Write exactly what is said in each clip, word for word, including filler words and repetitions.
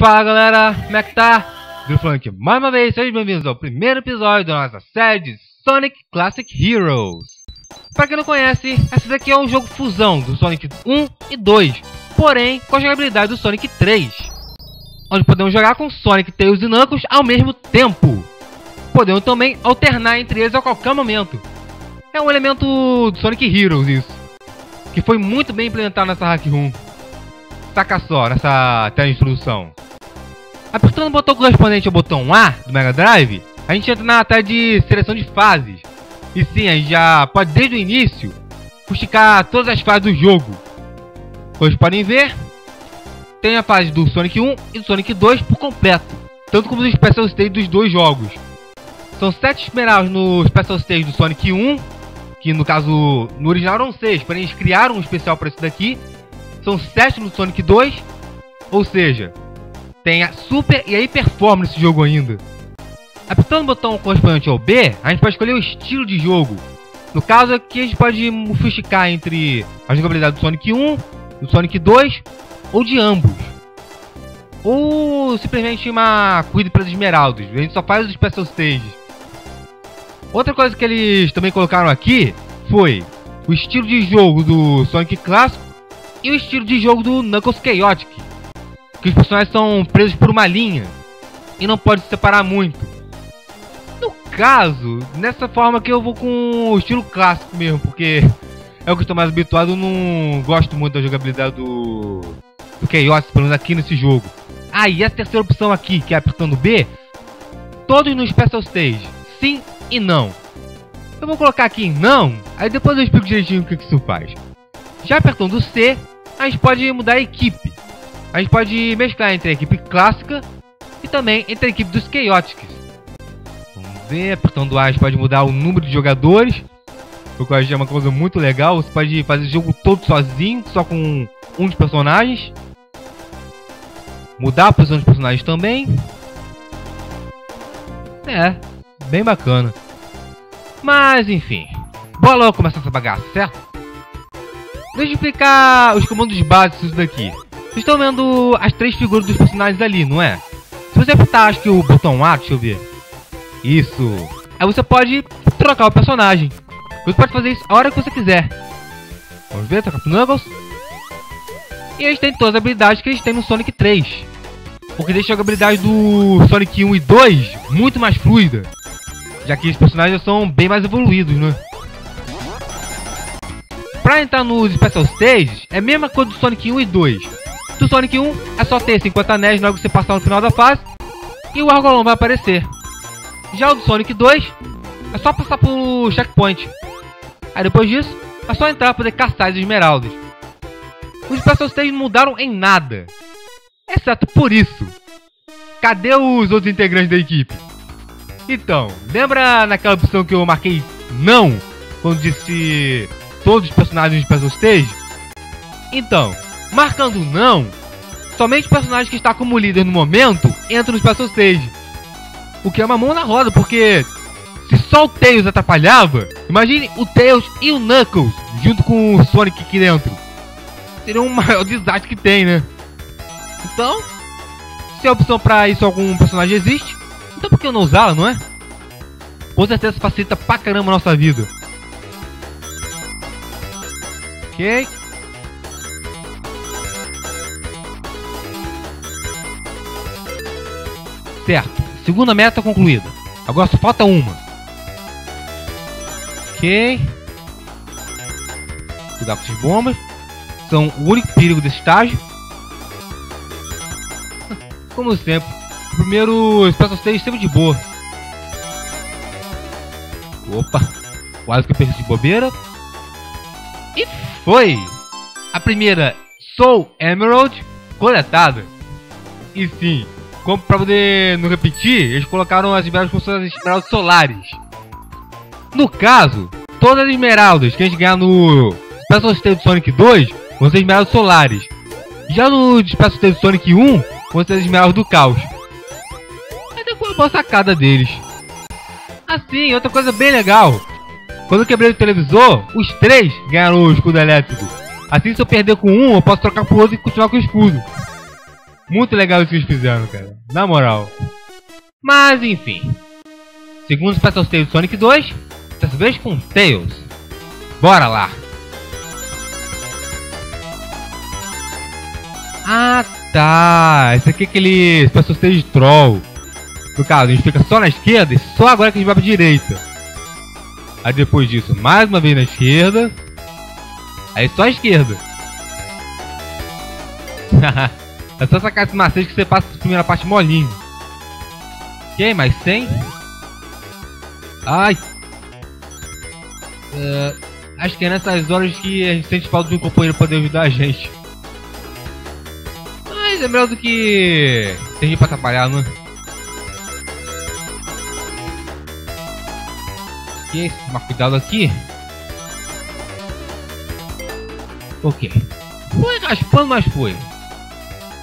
Fala galera, como é que tá? Grufunk, mais uma vez, sejam bem-vindos ao primeiro episódio da nossa série de Sonic Classic Heroes. Pra quem não conhece, essa daqui é um jogo fusão do Sonic um e dois, porém com a jogabilidade do Sonic três, onde podemos jogar com Sonic, Tails e Knuckles ao mesmo tempo. Podemos também alternar entre eles a qualquer momento. É um elemento do Sonic Heroes isso, que foi muito bem implementado nessa Hack Rom. Saca só, nessa tela de instrução. Apertando o botão correspondente ao botão A do Mega Drive, a gente entra na tela de seleção de fases. E sim, a gente já pode desde o início fustigar todas as fases do jogo. Como vocês podem ver, tem a fase do Sonic um e do Sonic dois por completo, tanto como do Special Stage dos dois jogos. São sete esmeraldas no Special Stage do Sonic um, que no caso, no original eram seis, porém eles criaram um especial para esse daqui. São sete no Sonic dois, ou seja, tem a Super e a Hiper Sonic nesse jogo ainda. Apertando o botão correspondente ao B, a gente pode escolher o estilo de jogo. No caso aqui a gente pode fustigar entre a jogabilidade do Sonic um, do Sonic dois, ou de ambos. Ou simplesmente uma corrida pelas esmeraldas, a gente só faz os Special Stages. Outra coisa que eles também colocaram aqui foi o estilo de jogo do Sonic Clássico e o estilo de jogo do Knuckles Chaotix, que os personagens são presos por uma linha e não pode se separar muito. No caso, nessa forma que eu vou com o estilo clássico mesmo, porque é o que estou mais habituado. Eu não gosto muito da jogabilidade do, do Chaotix, pelo menos aqui nesse jogo. Ah, e essa terceira opção aqui, que é apertando B, todos no Special Stage, sim e não. Eu vou colocar aqui em não, aí depois eu explico direitinho o que isso faz. Já apertando C, a gente pode mudar a equipe. A gente pode mesclar entre a equipe clássica e também entre a equipe dos Chaotix. Vamos ver, apertando A, a gente pode mudar o número de jogadores, o que eu achei uma coisa muito legal. Você pode fazer o jogo todo sozinho, só com um dos personagens. Mudar a posição dos personagens também. É, bem bacana. Mas enfim, bora logo começar essa bagaça, certo? Deixa eu explicar os comandos básicos daqui. Vocês estão vendo as três figuras dos personagens ali, não é? Se você apertar, acho que o botão A, deixa eu ver. Isso. Aí você pode trocar o personagem. Você pode fazer isso a hora que você quiser. Vamos ver, trocar pro Knuckles. E eles têm todas as habilidades que eles têm no Sonic três, o que deixa a jogabilidade do Sonic um e dois muito mais fluida, já que os personagens são bem mais evoluídos, né? Para entrar nos Special Stages, é a mesma coisa do Sonic um e dois. Do Sonic um, é só ter cinquenta anéis logo que você passar no final da fase, e o Argolon vai aparecer. Já o do Sonic dois, é só passar pro checkpoint. Aí depois disso, é só entrar para poder caçar as esmeraldas. Os Special Stages não mudaram em nada, exceto por isso. Cadê os outros integrantes da equipe? Então, lembra naquela opção que eu marquei não, quando disse todos os personagens de Special Stage? Então, marcando não, somente o personagem que está como líder no momento entra no Special Stage, o que é uma mão na roda, porque se só o Tails atrapalhava, imagine o Tails e o Knuckles junto com o Sonic aqui dentro. Seria o maior desastre que tem, né? Então, se a opção para isso algum personagem existe, então por que não usá-la, não é? Com certeza facilita pra caramba a nossa vida. Ok. Certo, segunda meta concluída. Agora só falta uma. Ok. Cuidado com essas bombas, são o único perigo desse estágio. Como sempre, o primeiro Special Stage sempre de boa. Opa, quase que eu perdi de bobeira. E foi! A primeira Chaos Emerald coletada. E sim, como pra poder não repetir, eles colocaram as esmeraldas como as esmeraldas solares. No caso, todas as esmeraldas que a gente ganhar no Special Stage do Sonic dois vão ser esmeraldas solares. Já no Special Stage do Sonic um, vão ser as esmeraldas do caos. Até com uma boa sacada deles. Assim, outra coisa bem legal. Quando eu quebrei o televisor, os três ganharam o escudo elétrico. Assim, se eu perder com um, eu posso trocar pro outro e continuar com o escudo. Muito legal isso que eles fizeram, cara. Na moral. Mas, enfim. Segundo o Special Stage do Sonic dois, dessa vez com Tails. Bora lá. Ah, tá. Esse aqui é aquele Special Stage Troll. No caso, a gente fica só na esquerda e só agora que a gente vai pra direita. Aí depois disso, mais uma vez na esquerda. Aí só a esquerda. É só sacar esse macete que você passa a primeira parte molinho. Ok, mais cem. Ai. Uh, acho que é nessas horas que a gente sente falta de um companheiro poder ajudar a gente. Mas é melhor do que... tem gente pra atrapalhar, não é? Ok, mas cuidado aqui. Ok. Foi raspando, mas foi.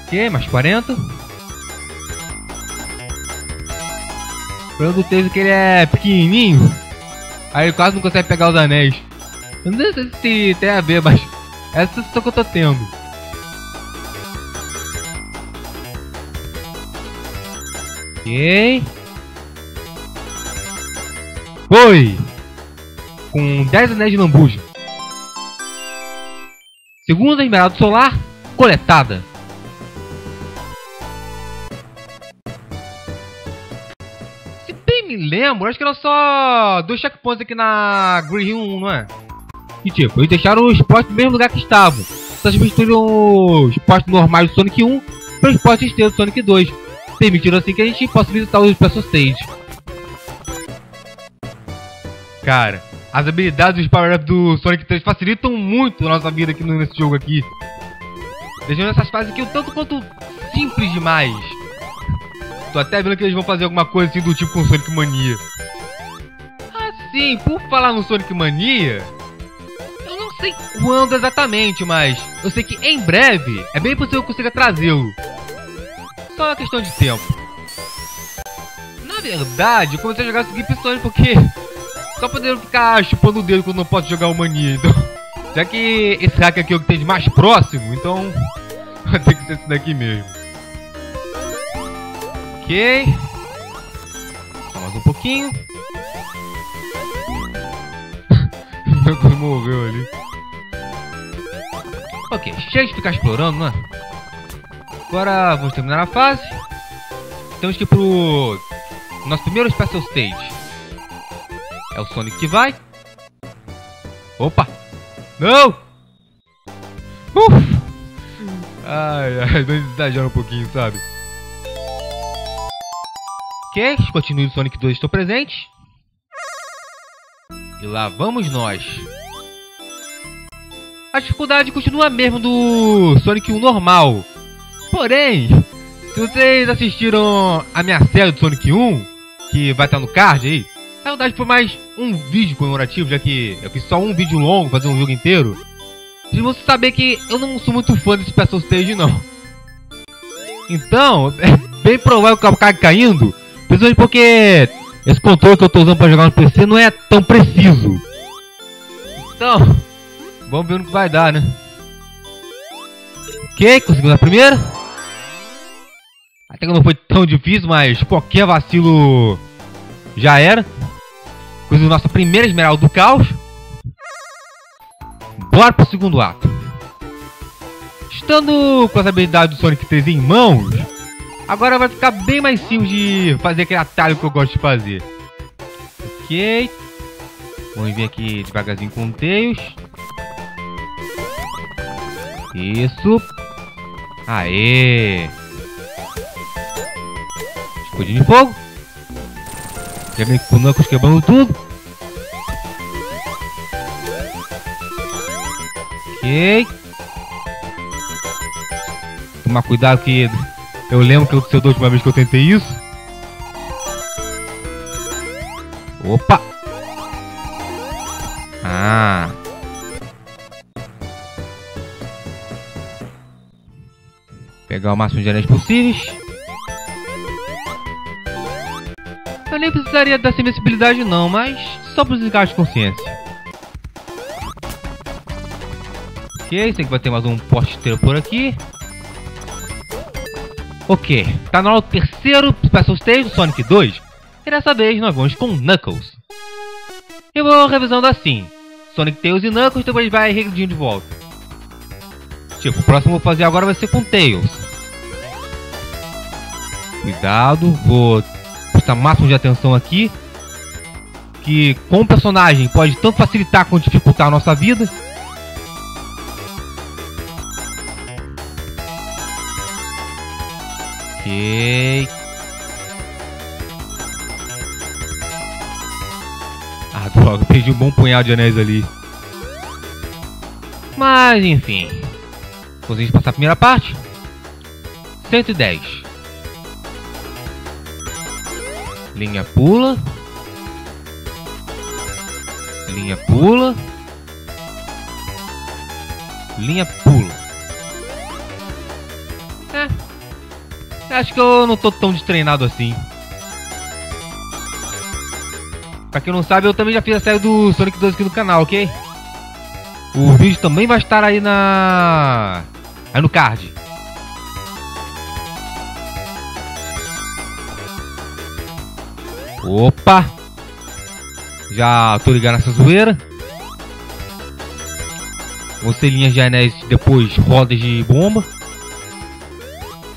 Ok, mais quarenta. O problema do Tails é que ele é pequenininho. Aí quase não consegue pegar os anéis. Eu não sei se tem a ver, mas essa é a sensação que eu tô tendo. Ok. Foi! Com dez anéis de lambuja. Segunda esmeralda solar coletada. Se bem me lembro, acho que era só dois checkpoints aqui na Green Hill, não é? E tipo, eles deixaram os postes no mesmo lugar que estavam. Só substituíram os postes normais do Sonic um para os postes extensos do Sonic dois. Permitiram assim que a gente possa visitar os Special Stage. Cara, as habilidades dos power-ups do Sonic três facilitam muito a nossa vida aqui nesse jogo aqui. Deixando essas fases aqui um tanto quanto simples demais. Tô até vendo que eles vão fazer alguma coisa assim do tipo com Sonic Mania. Ah sim, por falar no Sonic Mania... eu não sei quando exatamente, mas... eu sei que em breve é bem possível que eu consiga trazê-lo. Só é uma questão de tempo. Na verdade, eu comecei a jogar esse Super Sonic porque... só poder ficar chupando o dedo quando não posso jogar o Mania, então... já que esse hack aqui é o que tem de mais próximo, então... vai ter que ser esse daqui mesmo. Ok... só mais um pouquinho... o Knuckles morreu ali... Ok, chega de ficar explorando, né? Agora vamos terminar a fase... temos que ir pro... nosso primeiro Special Stage... é o Sonic que vai. Opa! Não! Uff! Ai, ai, dois exageram um pouquinho, sabe? Ok, continue o Sonic dois, estou presente. E lá vamos nós. A dificuldade continua a mesma do Sonic um normal. Porém, se vocês assistiram a minha série do Sonic um, que vai estar no card aí, na verdade foi mais um vídeo comemorativo, já que eu fiz só um vídeo longo, fazer um jogo inteiro. Vocês vão saber que eu não sou muito fã desse Special Stage não. Então, é bem provável que eu acabe caindo, principalmente porque esse controle que eu estou usando para jogar no P C não é tão preciso. Então, vamos ver no que vai dar, né? Ok, conseguimos a primeira. Até que não foi tão difícil, mas qualquer vacilo já era. Coisa do nosso primeiro esmeralda do caos. Bora pro segundo ato. Estando com as habilidades do Sonic três em mãos, agora vai ficar bem mais simples de fazer aquele atalho que eu gosto de fazer. Ok. Vamos vir aqui devagarzinho com o Tails. Isso. Aê. Escudinho de fogo. Já vem com o Knuckles quebrando tudo. Ok. Tomar cuidado que eu lembro que aconteceu da última vez que eu tentei isso. Opa. Ah. Pegar o máximo de anéis possíveis. Eu nem precisaria dessa invencibilidade não, mas só para os desgastes de consciência. Ok, sei que vai ter mais um poste inteiro por aqui. Ok, tá na hora do terceiro Special Stage do Sonic dois, e dessa vez nós vamos com Knuckles. Eu vou revisando assim, Sonic, Tails e Knuckles, depois vai regredindo de volta. Tipo, o próximo que eu vou fazer agora vai ser com Tails. Cuidado, vou prestar máximo de atenção aqui, que com o personagem pode tanto facilitar quanto dificultar a nossa vida. Ah, droga, perdi um bom punhado de anéis ali. Mas enfim, conseguimos passar a primeira parte. cento e dez. Linha pula. Linha pula. Linha pula. É. Acho que eu não tô tão destreinado assim. Pra quem não sabe, eu também já fiz a série do Sonic dois aqui no canal, ok? O vídeo também vai estar aí na... aí no card. Opa! Já tô ligado nessa zoeira. Vão ser linhas de anéis, depois rodas de bomba.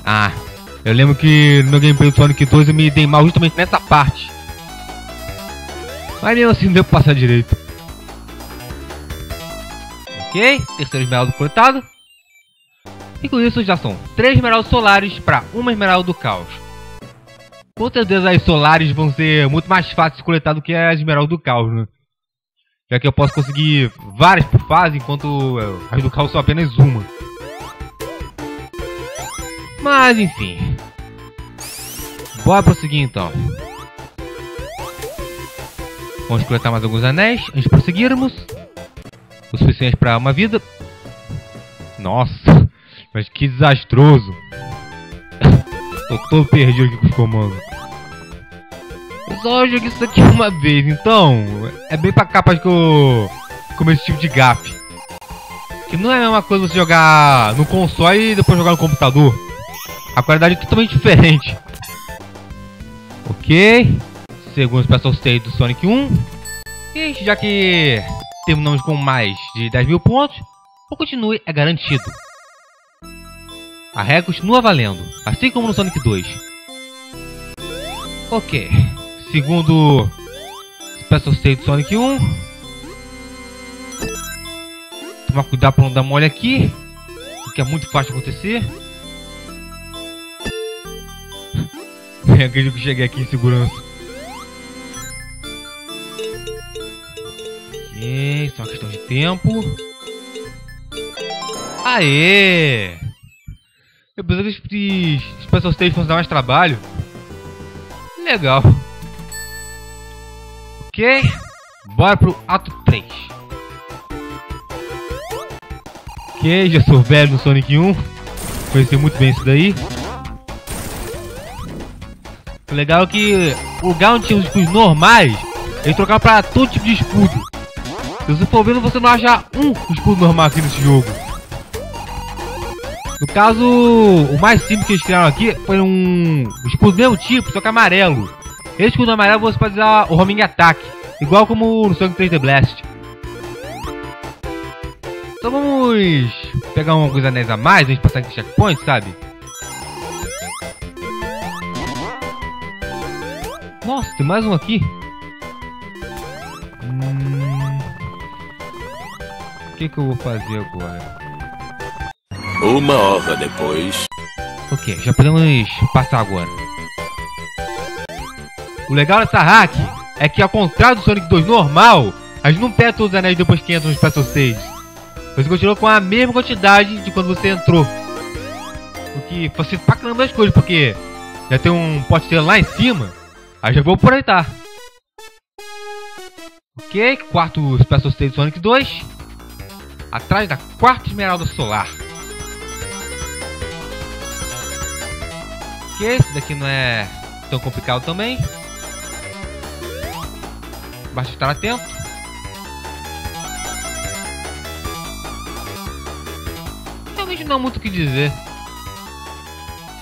Ah... Eu lembro que no meu gameplay do Sonic dois eu me dei mal justamente nessa parte. Mas mesmo assim não deu pra passar direito. Ok, terceiro esmeralda coletado. E com isso já são três esmeraldas solares para uma esmeralda do caos. Com certeza as solares vão ser muito mais fáceis de coletar do que as esmeraldas do caos, né? Já que eu posso conseguir várias por fase, enquanto as do caos são apenas uma. Mas enfim... Bora prosseguir então. Vamos coletar mais alguns anéis antes de prosseguirmos. O suficiente para uma vida. Nossa, mas que desastroso. Tô todo perdido aqui com os comandos. Eu só joguei isso aqui uma vez, então é bem pra capaz que eu comer esse tipo de gafe. Que não é a mesma coisa você jogar no console e depois jogar no computador. A qualidade é totalmente diferente. Ok, segundo Special Stage do Sonic um. E já que terminamos com mais de dez mil pontos, o continue é garantido. A regra continua valendo, assim como no Sonic dois. Ok, segundo Special Stage do Sonic um. Tomar cuidado para não dar mole aqui, o que é muito fácil de acontecer. Eu acredito que cheguei aqui em segurança. Ok, só uma questão de tempo. Aê! Eu pensei que os Special Stage fossem dar mais trabalho. Legal. Ok, bora pro ato três. Ok, já sou velho no Sonic um. Conheci muito bem isso daí. O legal é que o lugar onde tinha os escudos normais, eles trocaram pra todo tipo de escudo. Se você for vendo, você não acha um escudo normal aqui nesse jogo. No caso, o mais simples que eles criaram aqui foi um escudo do mesmo tipo, só que amarelo. Esse escudo amarelo você pode usar o homing ataque, igual como no Sonic três D Blast. Então vamos pegar alguns anéis a mais antes de passar aqui checkpoint, sabe? Nossa, tem mais um aqui. Hum... O que que eu vou fazer agora? Uma hora depois. Ok, já podemos passar agora. O legal dessa hack é que, ao contrário do Sonic dois normal, a gente não perde todos os anéis depois que entra no Special seis. Você continua com a mesma quantidade de quando você entrou. O que facilita pra caramba as coisas, porque já tem um pote de lá em cima. Aí já vou aproveitar. Ok, quarto Special Stage do Sonic dois. Atrás da quarta esmeralda solar. Ok, esse daqui não é tão complicado também. Basta estar atento. Realmente não há muito o que dizer.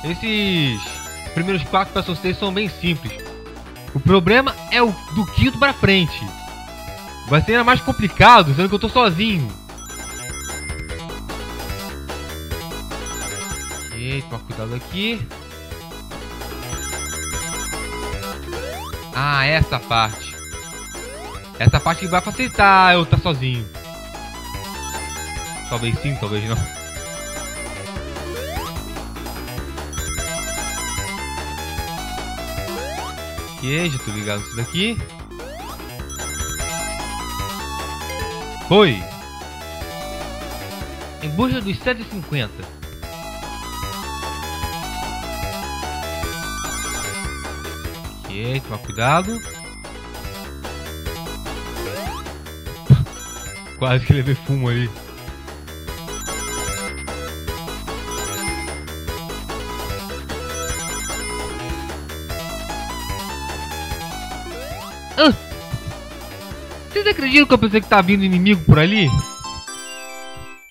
Esses primeiros quatro para seis são bem simples. O problema é o do quinto para frente. Vai ser ainda mais complicado, sendo que eu tô sozinho. Ok, toma cuidado aqui. Ah, essa parte. Essa parte que vai facilitar eu estar sozinho. Talvez sim, talvez não. Ok, já tô ligado nisso daqui. Foi! Em busca dos sete cinquenta. Ok, toma cuidado. Quase que levei fumo ali. Ah! Vocês acreditam que eu pensei que tá vindo inimigo por ali?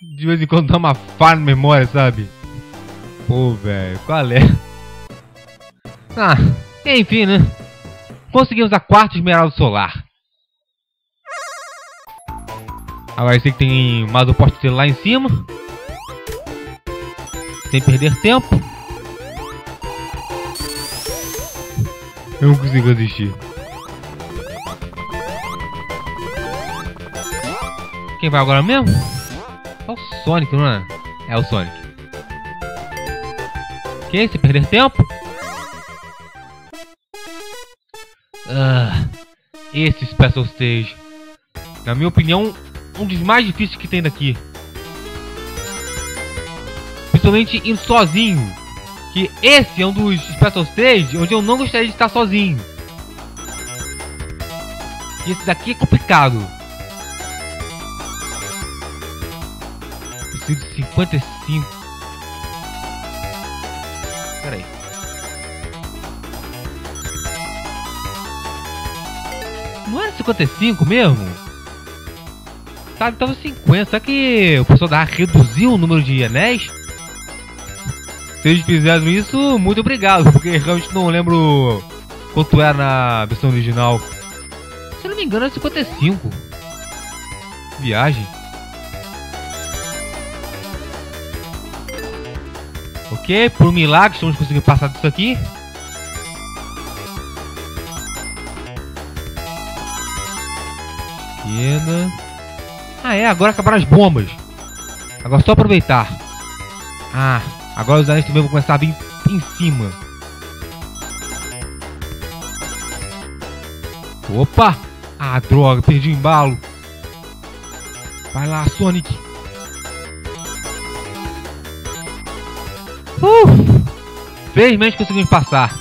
De vez em quando dá uma falha na memória, sabe? Pô, velho, qual é? Ah, enfim, né? Conseguimos a quarta esmeralda solar. Agora eu sei que tem mais um poste dele lá em cima. Sem perder tempo. Eu não consigo assistir. Quem vai agora mesmo? É o Sonic, não é? É o Sonic. Ok, sem perder tempo. Ah, esse Special Stage, na minha opinião, um dos mais difíceis que tem daqui. Principalmente indo sozinho. Que esse é um dos Special Stage onde eu não gostaria de estar sozinho. E esse daqui é complicado. Preciso de cinquenta e cinco. Pera aí. Não era cinquenta e cinco mesmo? Tá, tava cinquenta, só que o pessoal da reduziu o número de anéis. Se eles fizeram isso, muito obrigado, porque realmente não lembro quanto era na versão original. Se não me engano era cinquenta e cinco. Viagem. Ok, por um milagre estamos conseguindo passar disso aqui. Esquerda. Ah é, agora acabaram as bombas. Agora é só aproveitar. Ah, agora os anéis também vão começar a vir em cima. Opa! Ah, droga, perdi o embalo. Vai lá, Sonic. Uh! Felizmente conseguimos passar.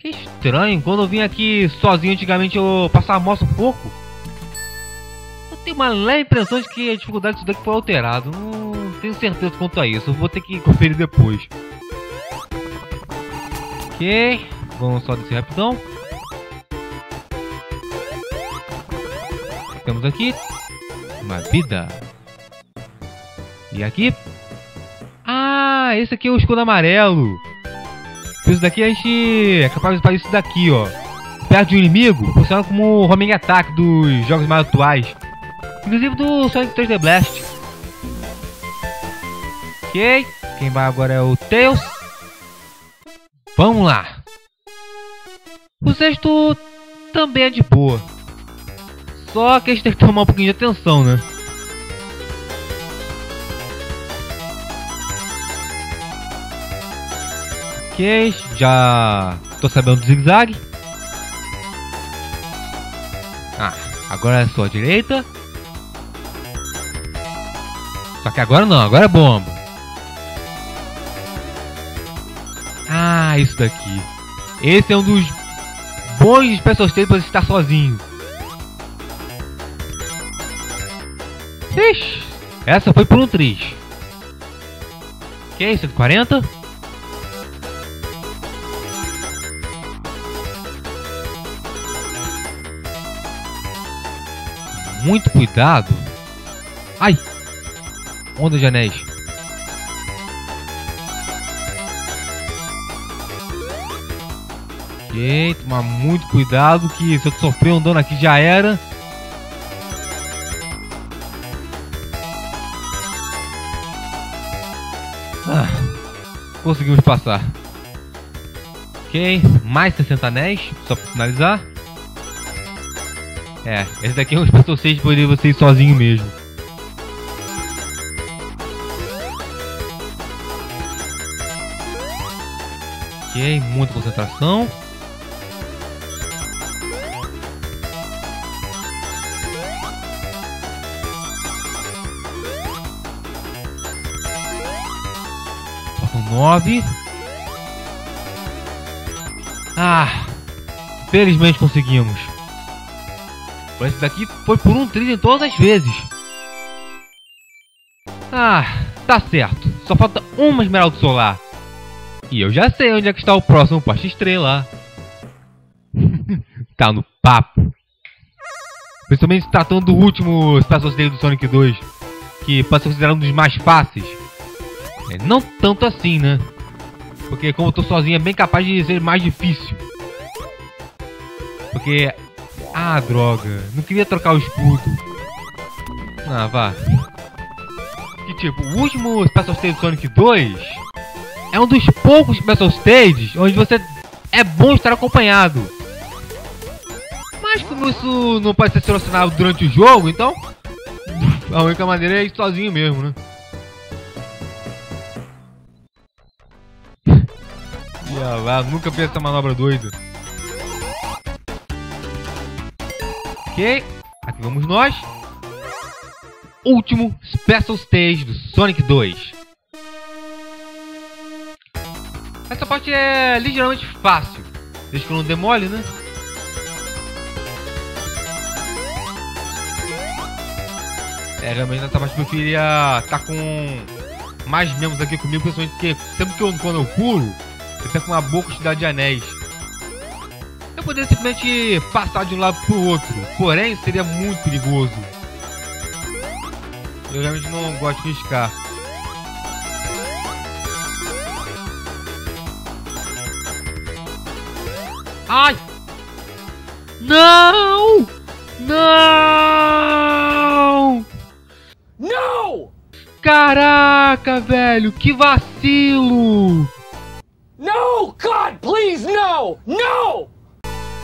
Que estranho, quando eu vim aqui sozinho antigamente eu passava a mostra um pouco. Tem uma leve impressão de que a dificuldade disso daqui foi alterada. Não tenho certeza quanto a isso. Eu vou ter que conferir depois. Ok. Vamos só descer rapidão. Temos aqui uma vida. E aqui? Ah, esse aqui é o escudo amarelo. Isso daqui a gente é capaz de fazer isso daqui, ó. Perto de um inimigo, funciona como o homing attack dos jogos mais atuais. Inclusive do Sonic três D Blast. Ok. Quem vai agora é o Tails. Vamos lá. O sexto também é de boa. Só que a gente tem que tomar um pouquinho de atenção, né? Ok. Já tô sabendo do zigue-zague. Ah, agora é só a direita. Só que agora não, agora é bomba. Ah, isso daqui. Esse é um dos bons Special Stage para estar sozinho. Ixi, essa foi por um triz. Ok, cento e quarenta. Muito cuidado. Ai! Onda de anéis. Ok, tomar muito cuidado que se eu sofrer um dano aqui já era. Ah, conseguimos passar. Ok, mais sessenta anéis, só para finalizar. É, esse daqui é um Special Stage para poder você ir sozinho mesmo. Ok, muita concentração. Faltam nove. Ah, felizmente conseguimos. Mas esse daqui foi por um trilho em todas as vezes. Ah, tá certo. Só falta uma esmeralda solar. E eu já sei onde é que está o próximo poste-estrela. Tá no papo. Principalmente se tratando do último Special Stage do Sonic dois, que pode ser considerado um dos mais fáceis. É, não tanto assim, né? Porque como eu tô sozinho é bem capaz de ser mais difícil. Porque... ah, droga. Não queria trocar o escudo. Ah, vá. Que tipo, o último Special Stage do Sonic dois... é um dos poucos Special Stages onde você é bom estar acompanhado. Mas como isso não pode ser solucionado durante o jogo, então a única maneira é ir sozinho mesmo, né? Ia lá, nunca fiz essa manobra doida. Ok, aqui vamos nós. Último Special Stage do Sonic dois. Essa parte é ligeiramente fácil, desde que eu não demole, né? É, realmente nessa parte que eu queria estar com mais membros aqui comigo, principalmente porque sempre que eu, quando eu pulo, eu perco uma boa quantidade de anéis. Eu poderia simplesmente passar de um lado pro outro, porém seria muito perigoso. Eu realmente não gosto de riscar. Ai! Não! Não! Não! Caraca, velho, que vacilo! Não, God, please, não! Não!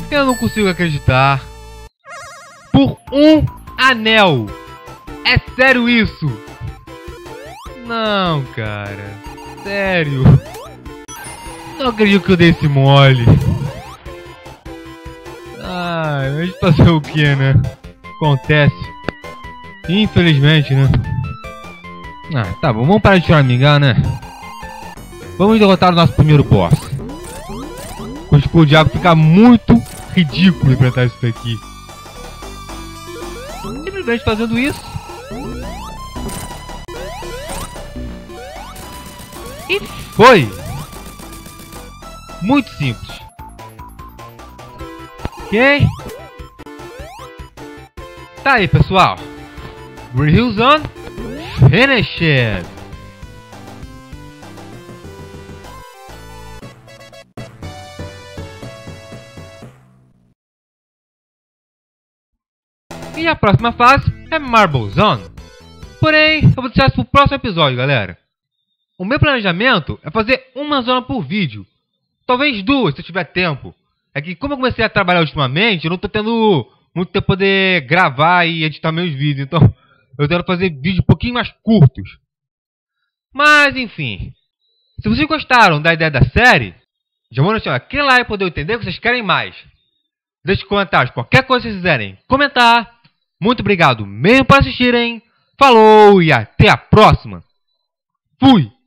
Eu não consigo acreditar. Por um anel. É sério isso? Não, cara. Sério. Não acredito que eu dei esse mole. Ah, mas fazer o que, né? Acontece. Infelizmente, né? Ah, tá bom. Vamos parar de choramingar, né? Vamos derrotar o nosso primeiro boss. O escudo de água fica muito ridículo enfrentar isso daqui. Simplesmente fazendo isso. E foi! Muito simples. Ok? Tá aí, pessoal. Green Hill Zone. Finished. E a próxima fase é Marble Zone. Porém, eu vou deixar isso pro próximo episódio, galera. O meu planejamento é fazer uma zona por vídeo. Talvez duas, se eu tiver tempo. É que como eu comecei a trabalhar ultimamente, eu não tô tendo muito tempo pra poder gravar e editar meus vídeos. Então, eu quero fazer vídeos um pouquinho mais curtos. Mas, enfim. Se vocês gostaram da ideia da série, já vou deixar aquele like pra poder entender o que vocês querem mais. Deixe comentários, qualquer coisa que vocês quiserem comentar. Muito obrigado mesmo por assistirem. Falou e até a próxima. Fui!